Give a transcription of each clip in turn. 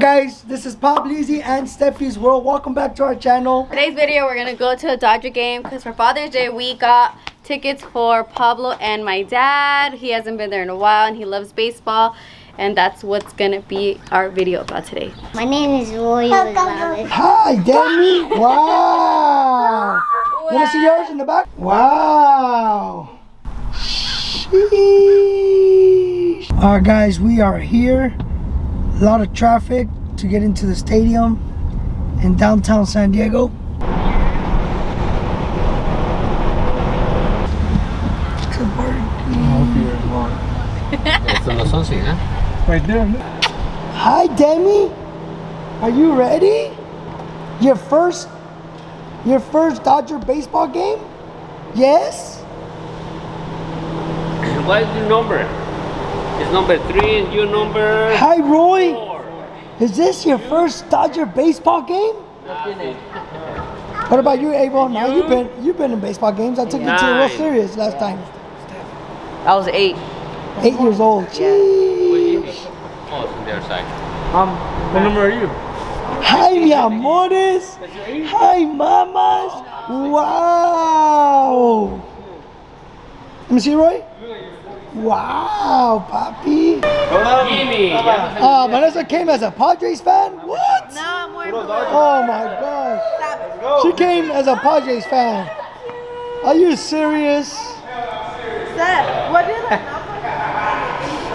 guys, this is Pablezyy and Steffi's World. Welcome back to our channel. Today's video, we're gonna go to a Dodger game because for Father's Day we got tickets for Pablo and my dad. He hasn't been there in a while and he loves baseball, and that's what's gonna be our video about today. My name is Roy. Hi, Demi. Wow. Wanna see yours in the back? Wow. Sheesh. All right, guys, we are here. A lot of traffic to get into the stadium in downtown San Diego. Right there. Hi, Demi. Are you ready? Your first Dodger baseball game? Yes. What is your number? It's number 3 and your number... Hi, Roy! 4. Is this your first Dodger baseball game? What about you, Abel? Now you've been in baseball games. I took you to the World Series last time. I was 8. 8 years old. Jeez. Oh, it's on the other side. What number are you? Hi, mi amores! Hi, mamas! Wow! Let me see, Roy. Wow, papi. Jimmy. Vanessa came as a Padres fan? What? No, I'm wearing blue. Oh my gosh. She came as a Padres fan. Are you serious? Seth, what is that?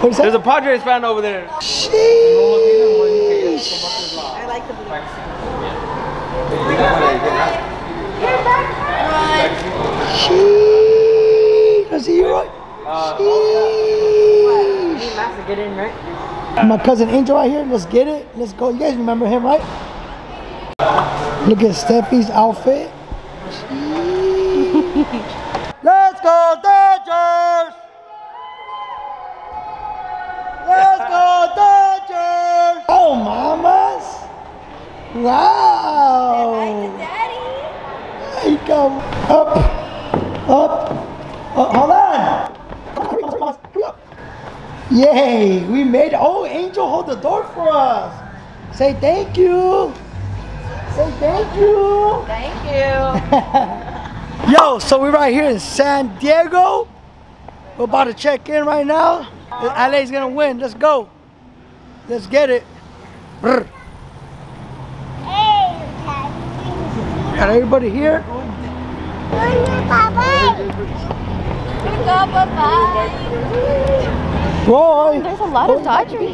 What is that? There's a Padres fan over there. Sheesh. I like the blue. Sheesh. Let's see you, Roy. Get in, right? My cousin Angel right here. Let's get it. Let's go. You guys remember him, right? Look at Steffi's outfit. Let's go Dodgers! Let's go Dodgers! Oh, mamas! Wow! Say hi to daddy. There you go. Up, up. Hold on. Yay, we made it. Oh, Angel, hold the door for us. Say thank you. Say thank you. Thank you. Yo, so we're right here in San Diego. We're about to check in right now. LA's gonna win. Let's go. Let's get it. Brr. Got everybody here. Roy. There's a lot of Dodgers.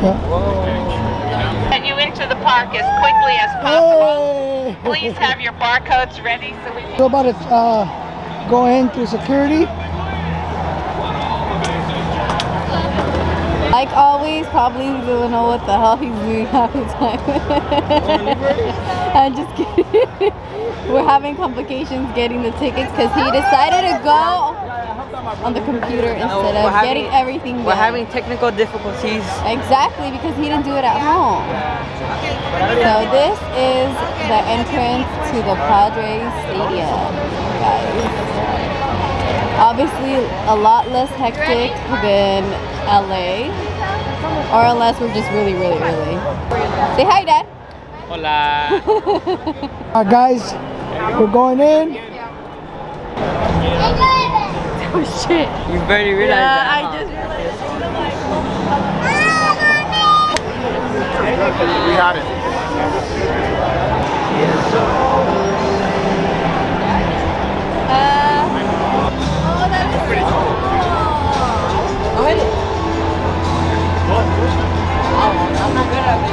Yeah. Get you into the park as quickly as possible. Hey. Please have your barcodes ready so we can. We're about to go in through security. Like always, probably don't know what the hell he's doing half the time. I'm just kidding. We're having complications getting the tickets because he decided to go on the computer instead of getting everything done. We're having technical difficulties. Exactly, because he didn't do it at home. So this is the entrance to the Padres Stadium, guys. Obviously a lot less hectic than LA, or unless we're just really. Say hi, Dad. Hola. Alright, guys, we're going in. Oh shit. You barely realized that. Yeah, I just realized it. We had it. Oh, that is pretty cool. Oh, I'm not good at it.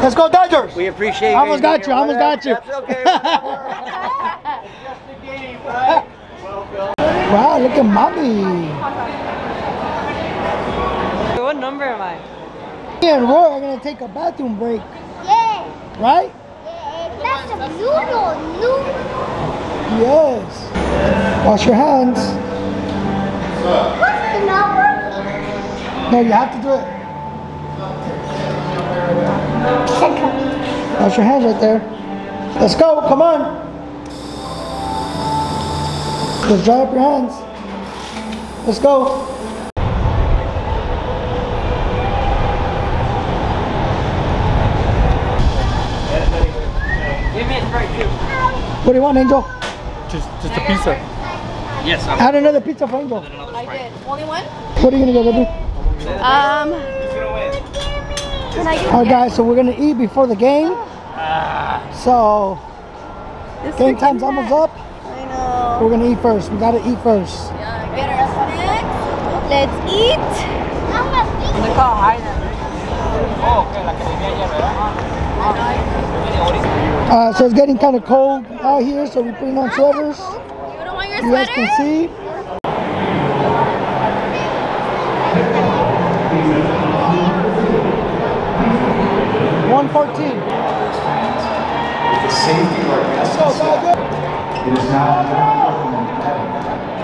Let's go Dodgers! We appreciate you. I almost got you. That's okay. Just a game, right? Wow, look at mommy. What number am I? Me and Roy are gonna take a bathroom break. Yeah. Right? Yeah, that's a noodle. Yes. Wash your hands. What's the number? No, you have to do it. Wash your hands right there. Let's go, come on. Just dry up your hands. Let's go. Give me it right here. What do you want, Angel? Just a pizza. Yes. I'm add another pizza for Angel. I did. Only one? What are you gonna go, baby? Alright guys, so we're gonna eat before the game. So game time's almost up. I know. We're gonna eat first. We gotta eat first. Yeah, get our snacks. Let's eat. Look how high that is. So it's getting kind of cold out here, so we're putting on sweaters. You don't want your sweater? You guys can see. Let's go, Dodger! It is now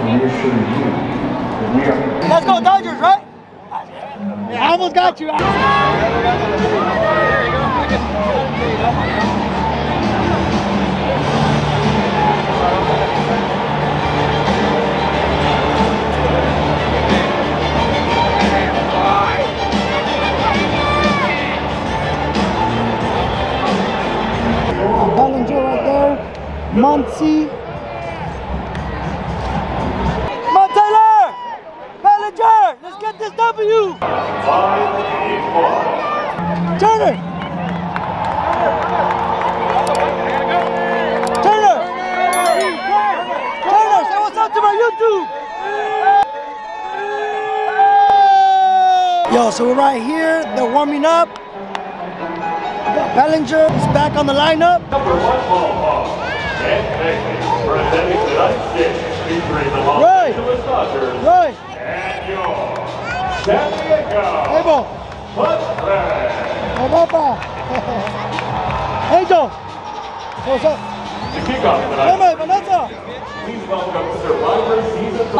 important. Let's go, Dodgers, right? I almost got you. Bellinger right there. Muncy. Taylor! Bellinger! Let's get this W! Turner! Turner! Turner, say what's up to my YouTube! Yo, so we're right here. They're warming up. Bellinger is back on the lineup. Right. Right. Angel. What's up? The kickoff tonight. Please welcome Survivor Season 2.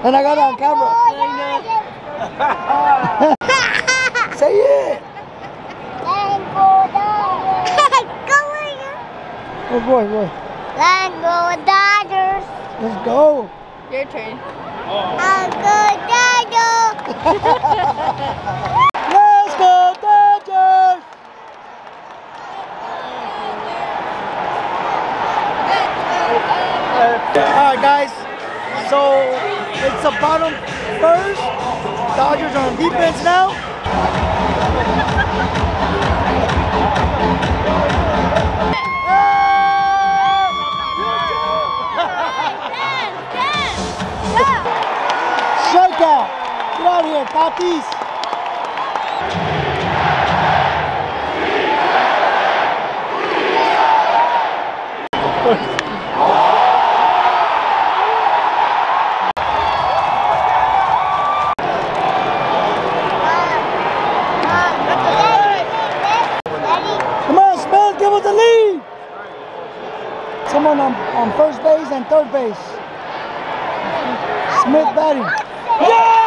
And I got it on camera. I know. Say it. Oh boy, boy. Let's go Dodgers. Let's go. Your turn. Let's go Dodgers. Let's go Dodgers. All right, guys. So. It's a bottom first. Dodgers are on defense now. Strikeout. Get out of here, Tatis. third base. Smith batting. Yeah!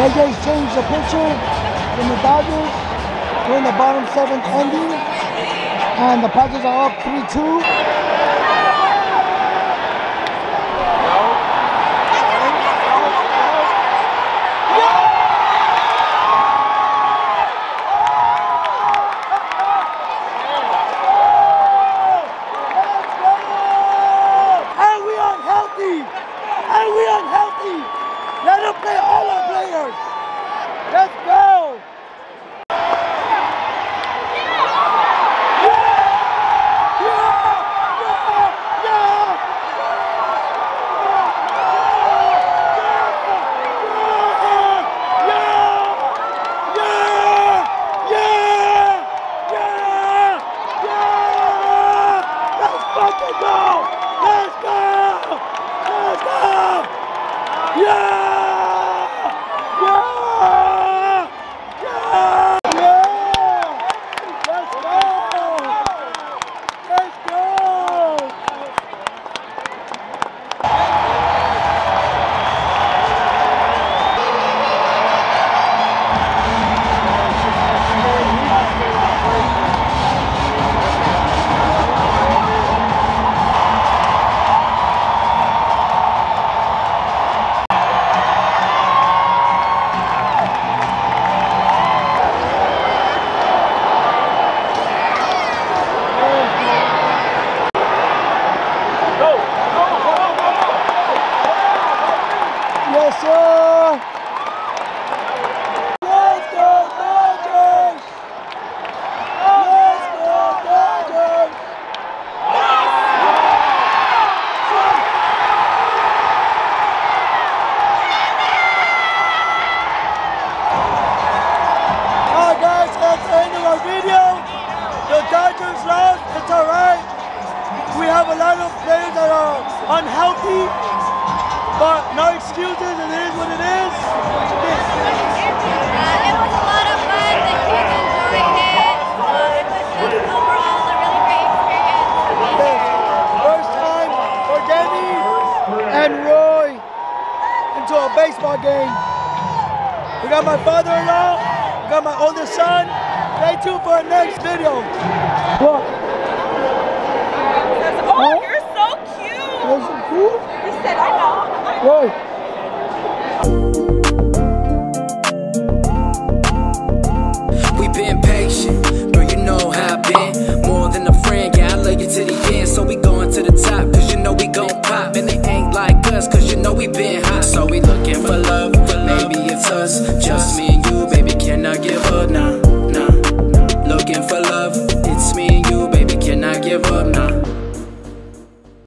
Padres changed the pitcher from the Dodgers. We're in the bottom seventh ending, and the Padres are up 3-2. Yeah! Yeah! unhealthy, but no excuses. It is what it is. It was a lot of fun. The kids enjoyed it. It was overall a really great experience. First time for Danny and Roy into a baseball game. We got my father-in-law. We got my older son. Stay tuned for our next video. Look. Oh, you're so cute! You're so cute? You said I know. Whoa.